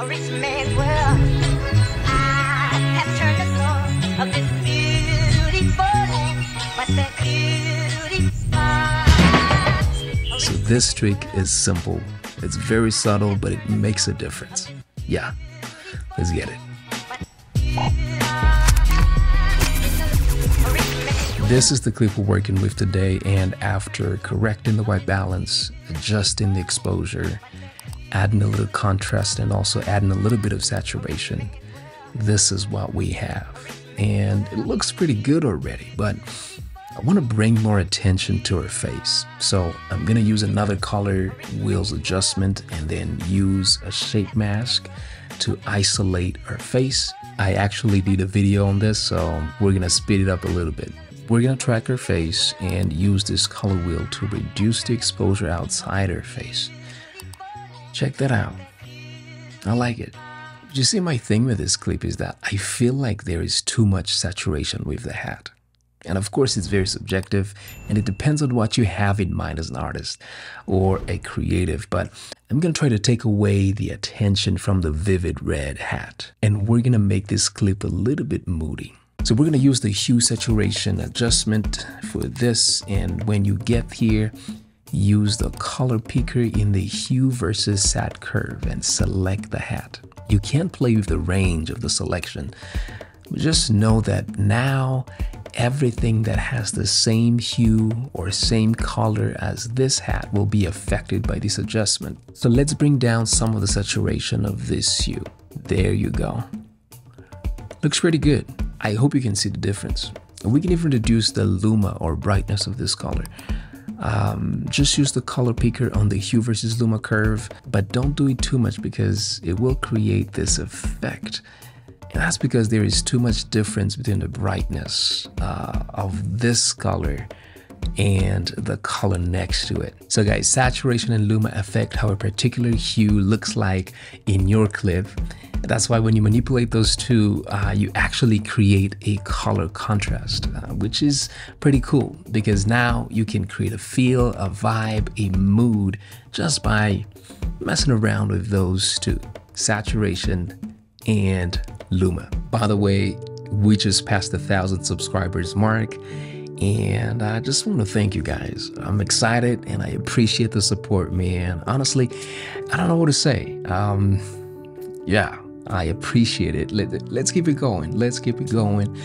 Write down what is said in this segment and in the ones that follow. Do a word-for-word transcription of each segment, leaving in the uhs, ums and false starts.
A rich man's world. I have turned the soul of this beautiful land, but the beautiful. So this trick is simple. It's very subtle, but it makes a difference. Yeah, let's get it. This is the clip we're working with today, and after correcting the white balance, adjusting the exposure, adding a little contrast and also adding a little bit of saturation, this is what we have. And it looks pretty good already, but I want to bring more attention to her face. So I'm going to use another color wheels adjustment and then use a shape mask to isolate her face. I actually did a video on this, so we're going to speed it up a little bit. We're going to track her face and use this color wheel to reduce the exposure outside her face. Check that out. I like it. You see, my thing with this clip is that I feel like there is too much saturation with the hat. And of course, it's very subjective, and it depends on what you have in mind as an artist or a creative. But I'm going to try to take away the attention from the vivid red hat. And we're going to make this clip a little bit moody. So we're gonna use the hue saturation adjustment for this, and when you get here, use the color picker in the hue versus sat curve and select the hat. You can't play with the range of the selection. Just know that now everything that has the same hue or same color as this hat will be affected by this adjustment. So let's bring down some of the saturation of this hue. There you go. Looks pretty good. I hope you can see the difference. We can even reduce the luma or brightness of this color. Um, just use the color picker on the hue versus luma curve, but don't do it too much because it will create this effect. And that's because there is too much difference between the brightness uh, of this color and the color next to it. So guys, saturation and luma affect how a particular hue looks like in your clip. That's why when you manipulate those two, uh, you actually create a color contrast, uh, which is pretty cool because now you can create a feel, a vibe, a mood just by messing around with those two, saturation and luma. By the way, we just passed the thousand subscribers mark. And I just want to thank you guys. I'm excited and I appreciate the support, man. Honestly, I don't know what to say. Um, yeah, I appreciate it. Let, let's keep it going. Let's keep it going.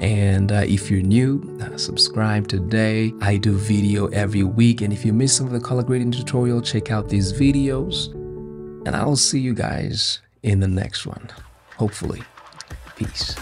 And uh, if you're new, uh, subscribe today. I do video every week. And if you missed some of the color grading tutorial, check out these videos. And I'll see you guys in the next one. Hopefully. Peace.